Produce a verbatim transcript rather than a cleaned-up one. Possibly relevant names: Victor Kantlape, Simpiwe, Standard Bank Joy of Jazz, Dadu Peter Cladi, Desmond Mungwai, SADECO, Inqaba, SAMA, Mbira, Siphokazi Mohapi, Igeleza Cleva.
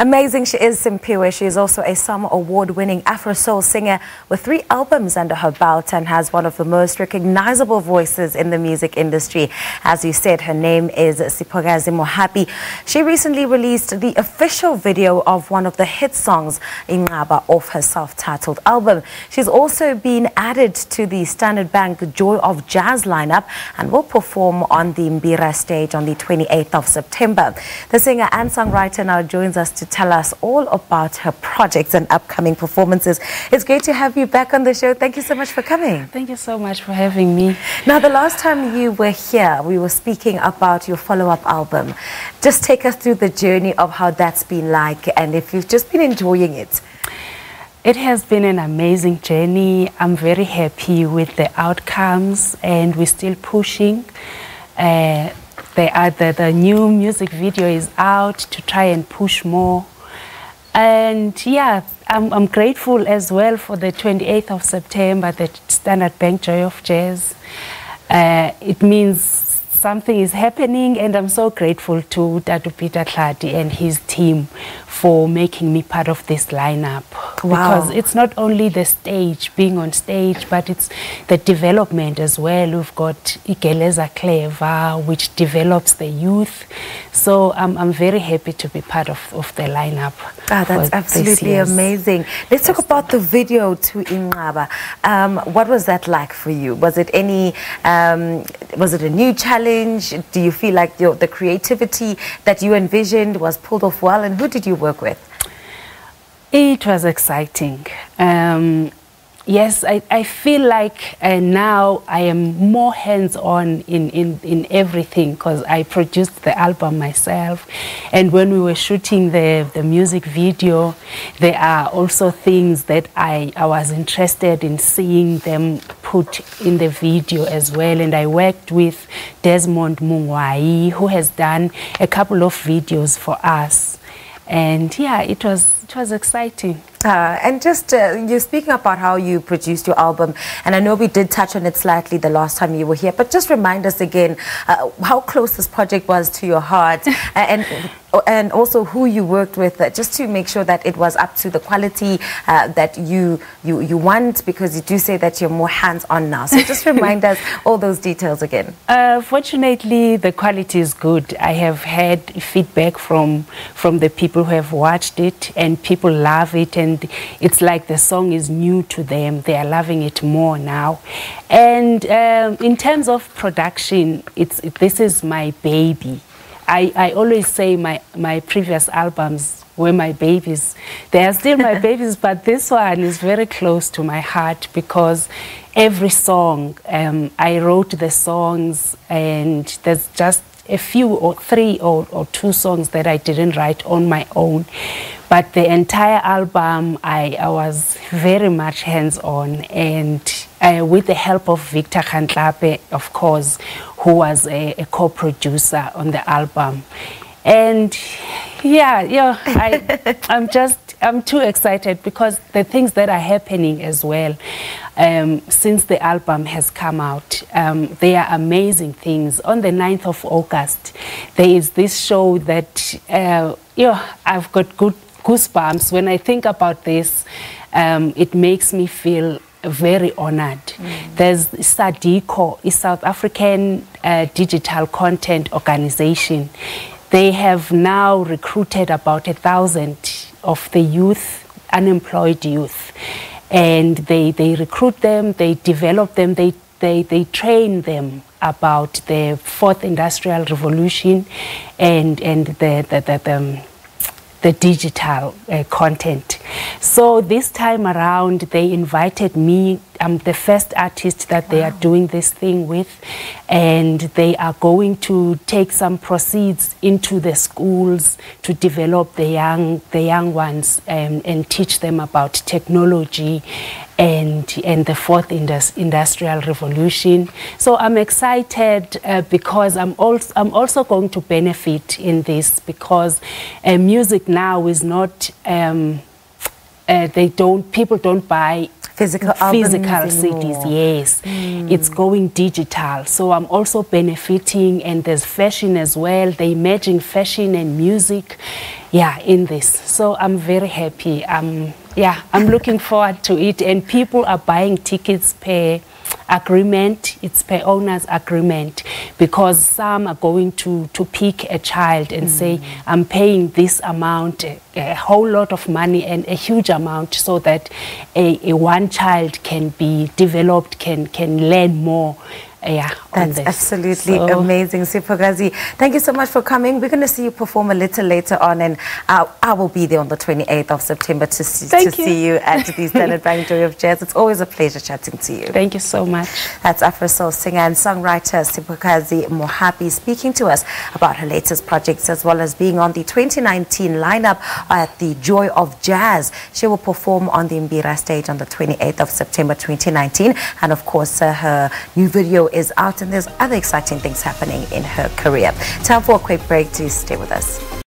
Amazing she is, Simpiwe. She is also a SAMA award-winning Afro-soul singer with three albums under her belt and has one of the most recognizable voices in the music industry. As you said, her name is Siphokazi Mohapi. She recently released the official video of one of the hit songs, Inqaba, off her self-titled album. She's also been added to the Standard Bank Joy of Jazz lineup and will perform on the Mbira stage on the twenty-eighth of September. The singer and songwriter now joins us to tell us all about her projects and upcoming performances. It's great to have you back on the show. Thank you so much for coming. Thank you so much for having me. Now, the last time you were here, we were speaking about your follow-up album. Just take us through the journey of how that's been like and if you've just been enjoying it. It has been an amazing journey. I'm very happy with the outcomes and we're still pushing. Uh, They are the, the new music video is out to try and push more. And yeah, I'm, I'm grateful as well for the twenty-eighth of September, the Standard Bank Joy of Jazz. Uh, it means something is happening, and I'm so grateful to Dadu Peter Cladi and his team for making me part of this lineup. Wow. Because it's not only the stage, being on stage, but it's the development as well. We've got Igeleza Cleva, which develops the youth. So um, I'm very happy to be part of, of the lineup. Ah, that's absolutely amazing. Let's talk about the video to Inqaba. Um, what was that like for you? Was it any? Um, was it a new challenge? Do you feel like your, the creativity that you envisioned was pulled off well? And who did you work with? It was exciting. Um, yes, I, I feel like uh, now I am more hands-on in, in, in everything because I produced the album myself. And when we were shooting the, the music video, there are also things that I, I was interested in seeing them put in the video as well. And I worked with Desmond Mungwai, who has done a couple of videos for us. And yeah, it was it was exciting. Uh, and just uh, you're speaking about how you produced your album, and I know we did touch on it slightly the last time you were here, but just remind us again uh, how close this project was to your heart, and and also who you worked with, uh, just to make sure that it was up to the quality uh, that you you you want, because you do say that you're more hands-on now. So just remind us all those details again. Uh, fortunately, the quality is good. I have had feedback from from the people who have watched it, and people love it, and it's like the song is new to them. They are loving it more now. And um, in terms of production, it's it, this is my baby. I, I always say my, my previous albums were my babies. They are still my babies, but this one is very close to my heart because every song, um, I wrote the songs, and there's just a few or three or, or two songs that I didn't write on my own. But the entire album, I, I was very much hands-on, and uh, with the help of Victor Kantlape, of course, who was a, a co-producer on the album. And yeah, yeah, I, I'm just, I'm too excited because the things that are happening as well, um, since the album has come out, um, they are amazing things. On the ninth of August, there is this show that, uh, yeah, I've got good goosebumps. When I think about this, um, it makes me feel very honored. Mm. There's SADECO, a South African uh, digital content organization. They have now recruited about a thousand of the youth, unemployed youth, and they, they recruit them, they develop them, they, they, they train them about the fourth industrial revolution and, and the, the, the, the, the digital uh, content. So this time around, they invited me. I'm the first artist that they wow. are doing this thing with, and they are going to take some proceeds into the schools to develop the young, the young ones, um, and teach them about technology and and the fourth indus industrial revolution. So I'm excited uh, because I'm also I'm also going to benefit in this because uh, music now is not um, uh, they don't people don't buy physical, physical C Ds. Yes, mm. It's going digital. So I'm also benefiting, and there's fashion as well. They're merging fashion and music, yeah, in this. So I'm very happy. Um, yeah, I'm looking forward to it. And people are buying tickets per agreement. It's per owner's agreement, because some are going to to pick a child and mm. say, I'm paying this amount, a, a whole lot of money and a huge amount, so that a, a one child can be developed, can can learn more. Yeah, that's absolutely so amazing, Siphokazi. Thank you so much for coming. We're going to see you perform a little later on, and I, I will be there on the twenty-eighth of September to see, to you. see you at the Standard Bank Joy of Jazz. It's always a pleasure chatting to you. Thank you so much. That's Afro Soul singer and songwriter Siphokazi Mohapi speaking to us about her latest projects, as well as being on the twenty nineteen lineup at the Joy of Jazz. She will perform on the Mbira stage on the twenty-eighth of September twenty nineteen, and of course uh, her new video is out, and there's other exciting things happening in her career. Time for a quick break. Please stay with us.